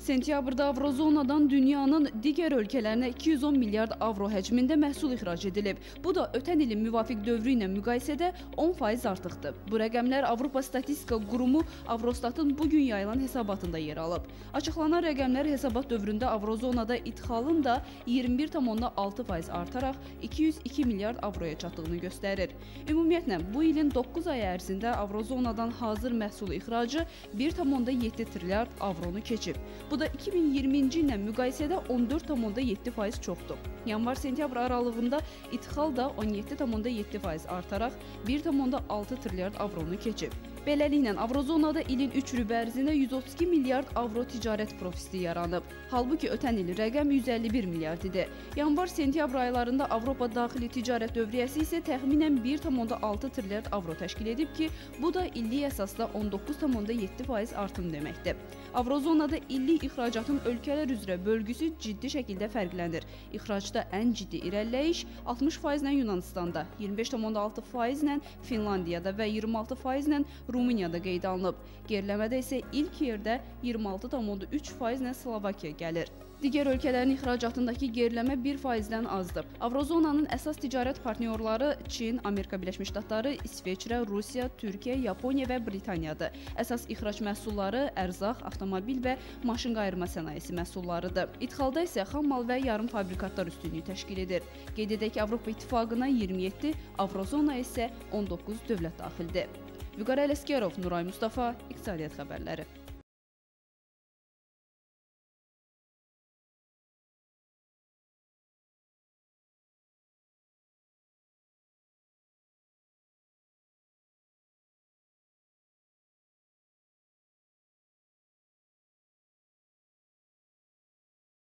Sentyabrda Avrozonadan dünyanın digər ölkələrinə 210 milyard avro həcmində məhsul ixrac edilib. Bu da ötən ilin müvafiq dövrü ilə müqayisədə 10% artıqdır. Bu rəqəmlər Avropa Statistika Qurumu Avrostatın bugün yayılan hesabatında yer alıb. Açıqlanan rəqəmlər hesabat dövründə Avrozonada idxalın da 21,6% artaraq 202 milyard avroya çatdığını göstərir. Ümumiyyətlə, bu ilin 9 ayı ərzində Avrozonadan hazır məhsul ixracı 1,7 trilyard avronu keçib. Bu da 2020-ci ilə müqayisədə 14,7% çoxdur. Yanvar-sentyabr aralığında idxal da 17,7% artaraq 1,6 trilyard avronu keçib. Beləliklə, Avrozonada ilin 3 rübü ərzində 132 milyard avro ticarət profisiti yaranıb. Halbuki ötən il rəqəm 151 milyard idi. Yanvar-sentyabr aylarında Avropa daxili ticarət dövriyyəsi isə təxminən 1,6 trilyard avro təşkil edib ki, bu da illik əsasda 19,7% artım deməkdir. Avrozonada illik ixracatın ölkələr üzrə bölgüsü ciddi şəkildə fərqlənir. İxracda ən ciddi irəliləyiş 60% Yunanistanda, 25,6% Finlandiyada və 26% Rumuniyada qeyd alınıb. Geriləmədə isə ilk yerdə 26,3% Slovakiya gəlir. Digər ölkələrin ixracatındakı geriləmə 1%-dən azdır. Avrozonanın əsas ticarət partnyorları Çin, Amerika Birləşmiş Ştatları, İsveçrə, Rusiya, Türkiyə, Yaponiya və Britaniyadır. Əsas ixrac məhsulları ərzaq, avtomobil və maşın qayırma sənayesi məhsullarıdır. İdxalda isə xam mal və yarım fabrikatlar üstünlüyü təşkil edir. Qeyd edək ki, Avropa İttifaqına 27, Avrozona isə 19 dövlət daxildir. Vüqar Eleskerov, Nuray Mustafa, İqtisadiyyat Xəbərləri.